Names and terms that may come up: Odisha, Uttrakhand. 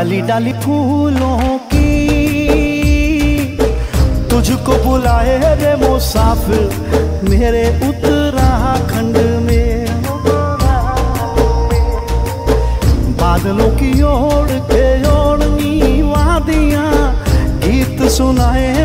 डाली डाली फूलों की तुझको बुलाए रे मुसाफिर मेरे उत्तराखंड में। बादलों की ओढ़ के ओढ़नी वादियाँ गीत सुनाए